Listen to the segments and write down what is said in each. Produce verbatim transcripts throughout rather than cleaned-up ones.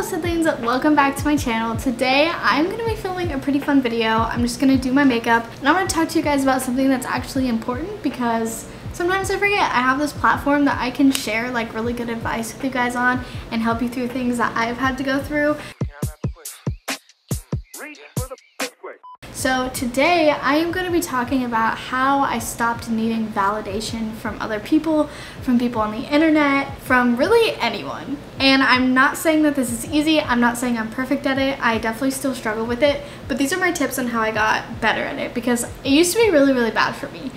Hello Sidlings, welcome back to my channel. Today I'm going to be filming a pretty fun video. I'm just going to do my makeup and I'm going to talk to you guys about something that's actually important because sometimes I forget I have this platform that I can share like really good advice with you guys on and help you through things that I've had to go through. So today I am going to be talking about how I stopped needing validation from other people, from people on the internet, from really anyone. And I'm not saying that this is easy, I'm not saying I'm perfect at it, I definitely still struggle with it, but these are my tips on how I got better at it because it used to be really, really bad for me.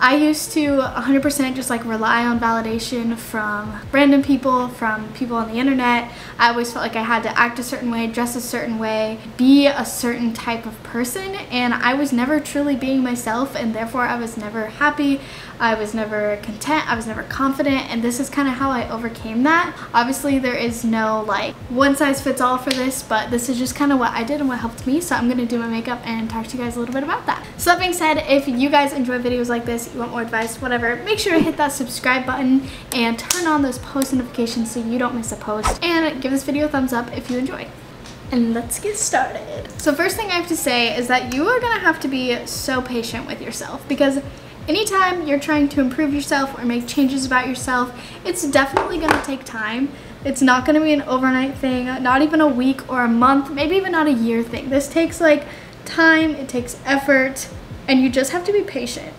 I used to one hundred percent just like rely on validation from random people, from people on the internet. I always felt like I had to act a certain way, dress a certain way, be a certain type of person, and I was never truly being myself, and therefore I was never happy, I was never content, I was never confident, and this is kind of how I overcame that. Obviously there is no like one size fits all for this, but this is just kind of what I did and what helped me, so I'm going to do my makeup and talk to you guys a little bit about that. So that being said, if you guys enjoy videos like this, you want more advice, whatever, make sure to hit that subscribe button and turn on those post notifications so you don't miss a post, and give this video a thumbs up if you enjoy. And let's get started. So first thing I have to say is that you are gonna have to be so patient with yourself, because anytime you're trying to improve yourself or make changes about yourself, it's definitely gonna take time. It's not gonna be an overnight thing, not even a week or a month, maybe even not a year thing. This takes like time, it takes effort, and you just have to be patient.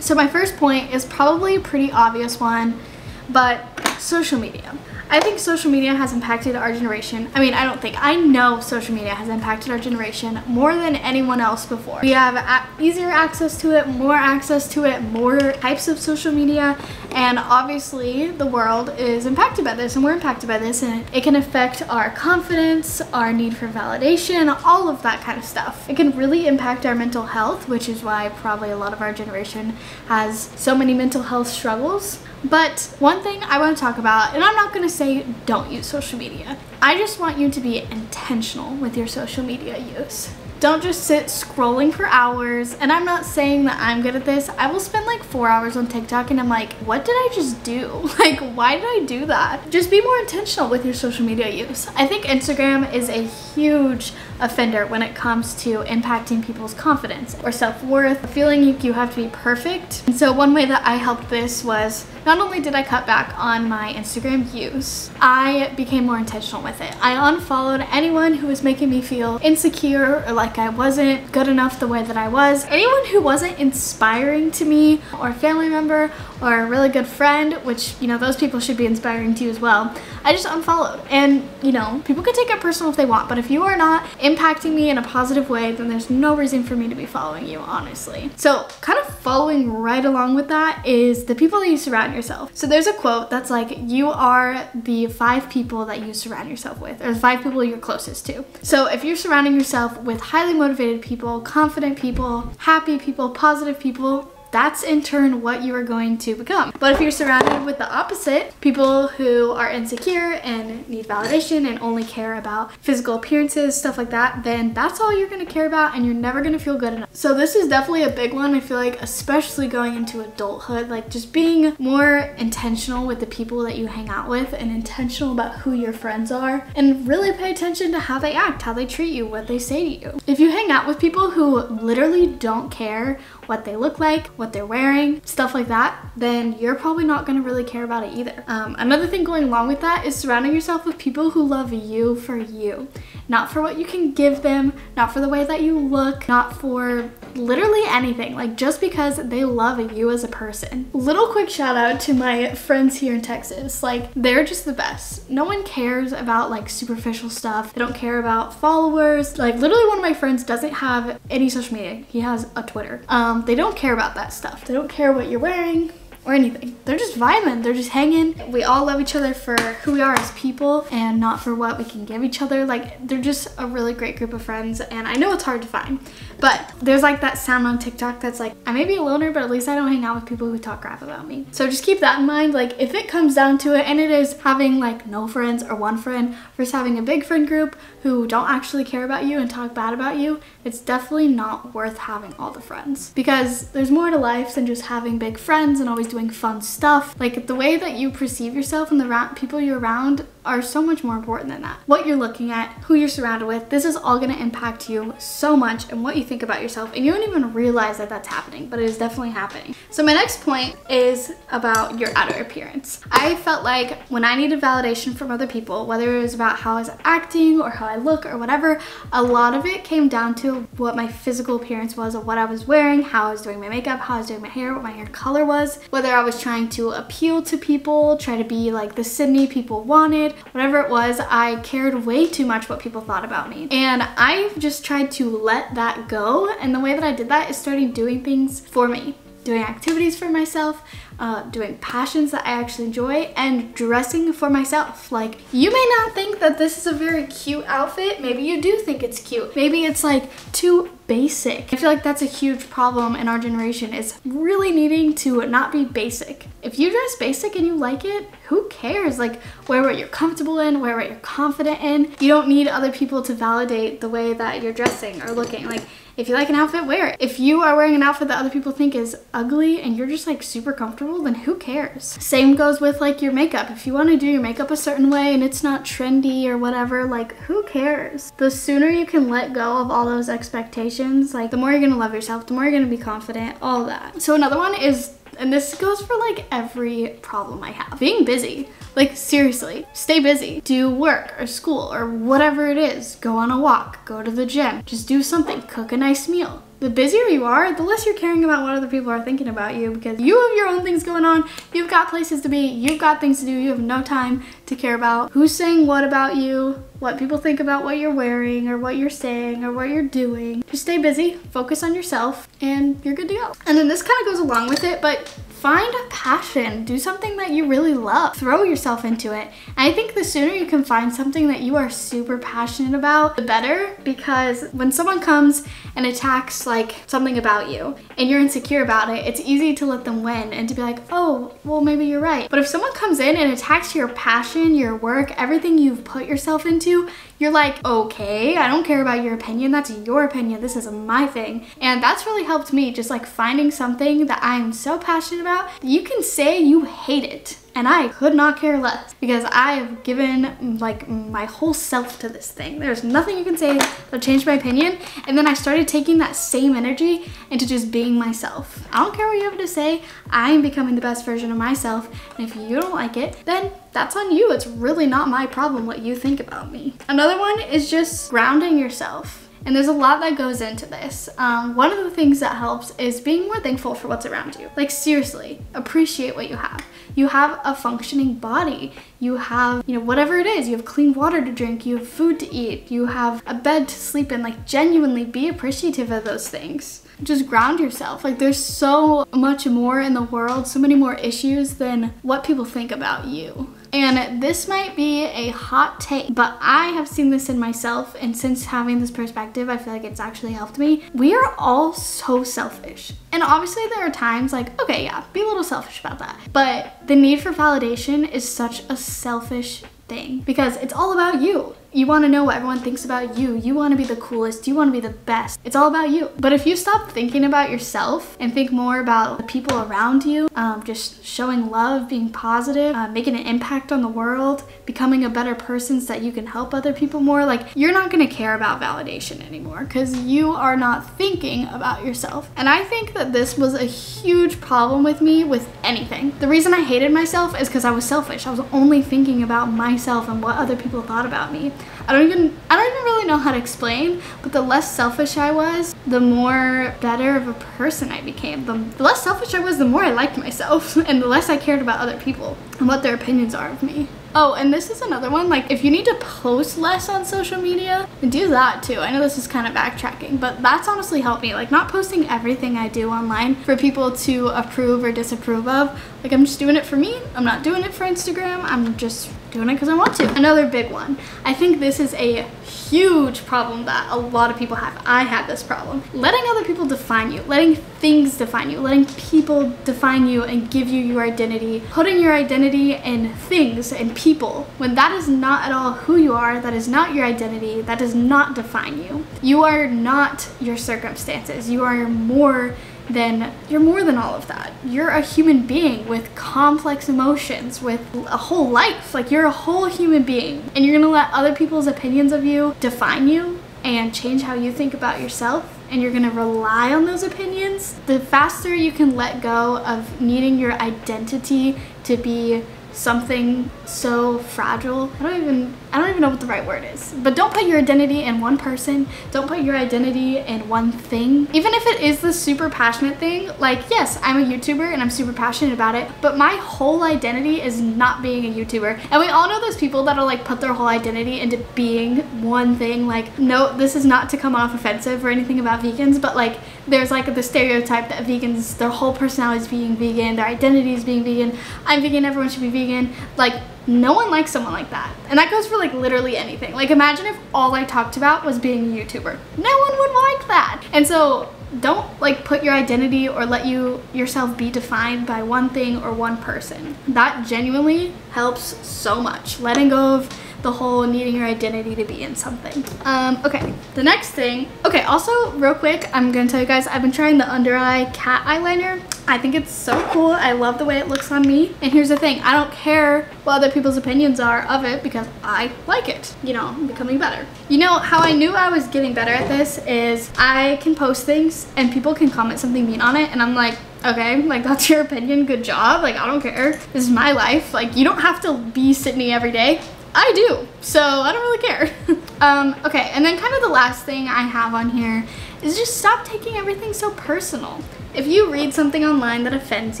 So my first point is probably a pretty obvious one, but social media. I think social media has impacted our generation. I mean, I don't think, I know social media has impacted our generation more than anyone else before. We have easier access to it, more access to it, more types of social media, and obviously the world is impacted by this, and we're impacted by this, and it can affect our confidence, our need for validation, all of that kind of stuff. It can really impact our mental health, which is why probably a lot of our generation has so many mental health struggles. But one thing I want to talk about, and I'm not going to say don't use social media, I just want you to be intentional with your social media use. Don't just sit scrolling for hours, and I'm not saying that I'm good at this. I will spend like four hours on TikTok and I'm like, what did I just do? Like, why did I do that? Just be more intentional with your social media use. I think Instagram is a huge offender when it comes to impacting people's confidence or self-worth, feeling like you have to be perfect. And so one way that I helped this was, not only did I cut back on my Instagram use, I became more intentional with it. I unfollowed anyone who was making me feel insecure or like I wasn't good enough the way that I was. Anyone who wasn't inspiring to me, or a family member or a really good friend, which, you know, those people should be inspiring to you as well, I just unfollowed. And, you know, people can take it personal if they want, but if you are not impacting me in a positive way, then there's no reason for me to be following you, honestly. So kind of following right along with that is the people that you surround yourself. So there's a quote that's like, you are the five people that you surround yourself with, or the five people you're closest to. So if you're surrounding yourself with highly motivated people, confident people, happy people, positive people, that's in turn what you are going to become. But if you're surrounded with the opposite, people who are insecure and need validation and only care about physical appearances, stuff like that, then that's all you're gonna care about, and you're never gonna feel good enough. So this is definitely a big one, I feel like, especially going into adulthood, like just being more intentional with the people that you hang out with and intentional about who your friends are, and really pay attention to how they act, how they treat you, what they say to you. If you hang out with people who literally don't care what they look like, what they're wearing, stuff like that, then you're probably not gonna really care about it either. Um, another thing going along with that is surrounding yourself with people who love you for you, not for what you can give them, not for the way that you look, not for literally anything, like just because they love you as a person. Little quick shout out to my friends here in Texas, like they're just the best. No one cares about like superficial stuff, they don't care about followers. Like literally one of my friends doesn't have any social media, he has a Twitter. Um, they don't care about that stuff. They don't care what you're wearing or anything. They're just vibing, they're just hanging. We all love each other for who we are as people and not for what we can give each other. Like they're just a really great group of friends, and I know it's hard to find, but there's like that sound on TikTok that's like, I may be a loner, but at least I don't hang out with people who talk crap about me. So just keep that in mind. Like if it comes down to it, and it is having like no friends or one friend versus having a big friend group who don't actually care about you and talk bad about you, it's definitely not worth having all the friends, because there's more to life than just having big friends and always doing fun stuff. Like the way that you perceive yourself and the people you're around are so much more important than that. What you're looking at, who you're surrounded with, this is all going to impact you so much and what you think about yourself, and you don't even realize that that's happening, but it is definitely happening. So my next point is about your outer appearance. I felt like when I needed validation from other people, whether it was about how I was acting or how I look or whatever, a lot of it came down to what my physical appearance was, of what I was wearing, how I was doing my makeup, how I was doing my hair, what my hair color was, whether I was trying to appeal to people, try to be like the Sydney people wanted, whatever it was. I cared way too much what people thought about me, and I've just tried to let that go. And the way that I did that is starting doing things for me, doing activities for myself, Uh, doing passions that I actually enjoy, and dressing for myself. Like, you may not think that this is a very cute outfit. Maybe you do think it's cute. Maybe it's like too basic. I feel like that's a huge problem in our generation, is really needing to not be basic. If you dress basic and you like it, who cares? Like, wear what you're comfortable in, wear what you're confident in. You don't need other people to validate the way that you're dressing or looking. Like, if you like an outfit, wear it. If you are wearing an outfit that other people think is ugly and you're just like super comfortable, then who cares? Same goes with like your makeup. If you want to do your makeup a certain way and it's not trendy or whatever, like, who cares? The sooner you can let go of all those expectations, like, the more you're gonna love yourself, the more you're gonna be confident, all that. So another one is, and this goes for like every problem I have, being busy. Like, seriously, stay busy. Do work or school or whatever it is. Go on a walk, go to the gym, just do something, cook a nice meal. The busier you are, the less you're caring about what other people are thinking about you, because you have your own things going on, you've got places to be, you've got things to do, you have no time to care about who's saying what about you, what people think about what you're wearing or what you're saying or what you're doing. Just stay busy, focus on yourself, and you're good to go. And then this kind of goes along with it, but find a passion. Do something that you really love. Throw yourself into it. And I think the sooner you can find something that you are super passionate about, the better, because when someone comes and attacks like something about you and you're insecure about it, it's easy to let them win and to be like, oh, well, maybe you're right. But if someone comes in and attacks your passion, your work, everything you've put yourself into, you're like, okay, I don't care about your opinion. That's your opinion. This is my thing. And that's really helped me, just like finding something that I'm so passionate about. You can say you hate it, and I could not care less, because I have given like my whole self to this thing. There's nothing you can say that'll change my opinion. And then I started taking that same energy into just being myself. I don't care what you have to say. I am becoming the best version of myself. And if you don't like it, then that's on you. It's really not my problem what you think about me. Another one is just grounding yourself. And there's a lot that goes into this. Um, one of the things that helps is being more thankful for what's around you. Like, seriously, appreciate what you have. You have a functioning body. You have, you know, whatever it is. You have clean water to drink. You have food to eat. You have a bed to sleep in. Like, genuinely be appreciative of those things. Just ground yourself. Like, there's so much more in the world, so many more issues than what people think about you. And this might be a hot take, but I have seen this in myself, and since having this perspective, I feel like it's actually helped me. We are all so selfish. And obviously there are times like, okay, yeah, be a little selfish about that. But the need for validation is such a selfish thing, because it's all about you. You want to know what everyone thinks about you. You want to be the coolest. You want to be the best. It's all about you. But if you stop thinking about yourself and think more about the people around you, um, just showing love, being positive, uh, making an impact on the world, becoming a better person so that you can help other people more, like, you're not going to care about validation anymore, because you are not thinking about yourself. And I think that this was a huge problem with me with anything. The reason I hated myself is because I was selfish. I was only thinking about myself and what other people thought about me. I don't even I don't even really know how to explain, but the less selfish I was, the more better of a person I became. The, the less selfish I was, the more I liked myself, and the less I cared about other people and what their opinions are of me. Oh, and this is another one, like, if you need to post less on social media, do that too. I know this is kind of backtracking, but that's honestly helped me, like, not posting everything I do online for people to approve or disapprove of. Like, I'm just doing it for me. I'm not doing it for Instagram. I'm just doing it because I want to. Another big one. I think this is a huge problem that a lot of people have. I had this problem. Letting other people define you, letting things define you, letting people define you and give you your identity, putting your identity in things and people, when that is not at all who you are, that is not your identity, that does not define you. You are not your circumstances. You are more then you're more than all of that. You're a human being with complex emotions, with a whole life. Like, you're a whole human being, and you're gonna let other people's opinions of you define you and change how you think about yourself, and you're gonna rely on those opinions. The faster you can let go of needing your identity to be something so fragile. I don't even I don't even know what the right word is, but don't put your identity in one person. Don't put your identity in one thing. Even if it is the super passionate thing, like, yes, I'm a YouTuber and I'm super passionate about it, but my whole identity is not being a YouTuber. And we all know those people that are like, put their whole identity into being one thing. Like, no, this is not to come off offensive or anything about vegans, but like, there's like the stereotype that vegans, their whole personality is being vegan, their identity is being vegan. I'm vegan, everyone should be vegan. Like, no one likes someone like that. And that goes for like literally anything. Like, imagine if all I talked about was being a YouTuber. No one would like that. And so don't like put your identity or let you yourself be defined by one thing or one person. That genuinely helps so much. Letting go of the whole needing your identity to be in something. Um, okay, the next thing. Okay, also real quick, I'm gonna tell you guys, I've been trying the under eye cat eyeliner. I think it's so cool. I love the way it looks on me. And here's the thing, I don't care what other people's opinions are of it because I like it. You know, I'm becoming better. You know, how I knew I was getting better at this is I can post things and people can comment something mean on it and I'm like, okay, like, that's your opinion, good job. Like, I don't care, this is my life. Like, you don't have to be Sydney every day. I do, so I don't really care. um, okay, and then kind of the last thing I have on here is just stop taking everything so personal. If you read something online that offends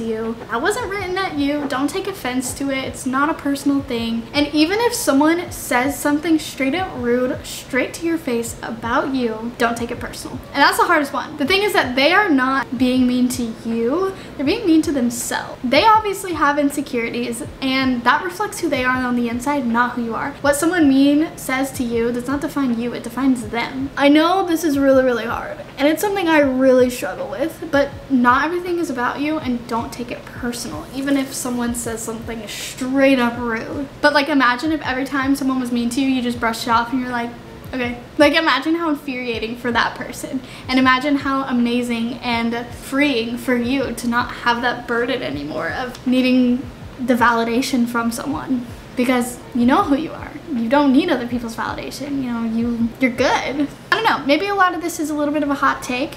you, that wasn't written at you, don't take offense to it. It's not a personal thing. And even if someone says something straight up rude, straight to your face about you, don't take it personal. And that's the hardest one. The thing is that they are not being mean to you, they're being mean to themselves. They obviously have insecurities and that reflects who they are on the inside, not who you are. What someone mean says to you does not define you, it defines them. I know this is really, really hard and it's something I really struggle with, but not everything is about you and don't take it personal, even if someone says something straight up rude. But like, imagine if every time someone was mean to you, you just brushed it off and you're like, okay. Like, imagine how infuriating for that person and imagine how amazing and freeing for you to not have that burden anymore of needing the validation from someone because you know who you are. You don't need other people's validation. You know, you, you're good. I don't know, maybe a lot of this is a little bit of a hot take,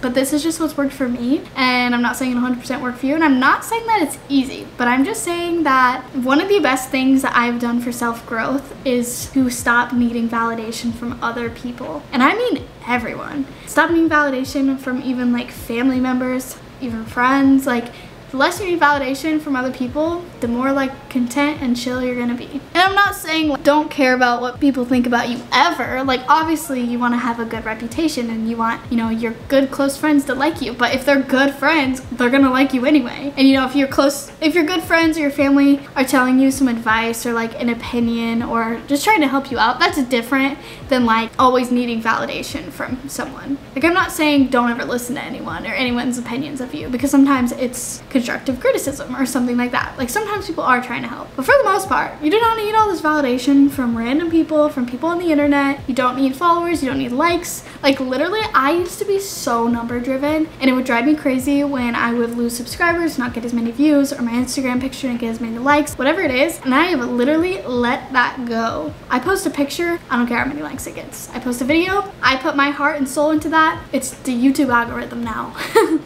but this is just what's worked for me. And I'm not saying it one hundred percent worked for you. And I'm not saying that it's easy, but I'm just saying that one of the best things that I've done for self-growth is to stop needing validation from other people. And I mean everyone. Stop needing validation from even like family members, even friends. Like, the less you need validation from other people, the more like content and chill you're gonna be. And I'm not saying like, don't care about what people think about you ever. Like, obviously you wanna have a good reputation and you want, you know, your good close friends to like you, but if they're good friends, they're gonna like you anyway. And you know, if you're close, if your good friends or your family are telling you some advice or like an opinion or just trying to help you out, that's different than like always needing validation from someone. Like, I'm not saying don't ever listen to anyone or anyone's opinions of you because sometimes it's constructive criticism or something like that. Like, sometimes people are trying to help, but for the most part you do not need all this validation from random people, from people on the internet. You don't need followers, you don't need likes. Like, literally I used to be so number driven and it would drive me crazy when I would lose subscribers, not get as many views, or my Instagram picture and get as many likes, whatever it is. And I have literally let that go. I post a picture, I don't care how many likes it gets. I post a video, I put my heart and soul into that. It's the YouTube algorithm now.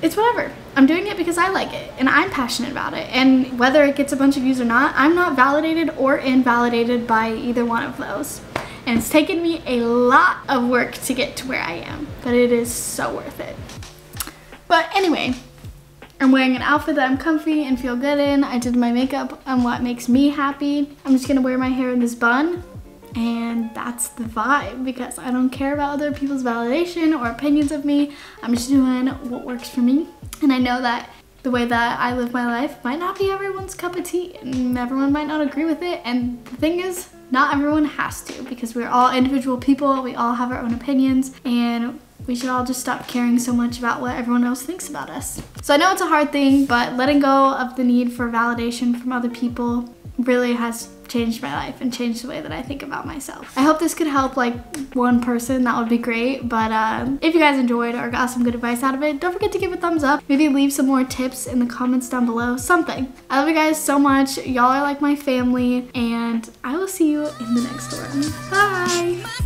It's whatever. I'm doing it because I like it and I'm passionate about it, and whether it gets a bunch of views or not, I'm not validated or invalidated by either one of those. And it's taken me a lot of work to get to where I am, but it is so worth it. But anyway, I'm wearing an outfit that I'm comfy and feel good in. I did my makeup on what makes me happy. I'm just gonna wear my hair in this bun. And that's the vibe because I don't care about other people's validation or opinions of me. I'm just doing what works for me. And I know that the way that I live my life might not be everyone's cup of tea and everyone might not agree with it. And the thing is, not everyone has to because we're all individual people. We all have our own opinions and we should all just stop caring so much about what everyone else thinks about us. So I know it's a hard thing, but letting go of the need for validation from other people really has changed my life and changed the way that I think about myself. I hope this could help like one person, that would be great. But um, if you guys enjoyed or got some good advice out of it, don't forget to give it a thumbs up. Maybe leave some more tips in the comments down below, something. I love you guys so much. Y'all are like my family, and I will see you in the next one. Bye.